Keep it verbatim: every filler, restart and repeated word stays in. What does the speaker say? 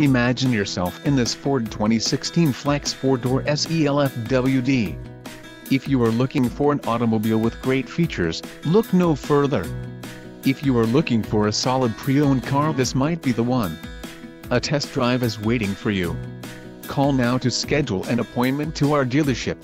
Imagine yourself in this Ford twenty sixteen Flex four-door S E L F W D. If you are looking for an automobile with great features, look no further. If you are looking for a solid pre-owned car, this might be the one. A test drive is waiting for you. Call now to schedule an appointment to our dealership.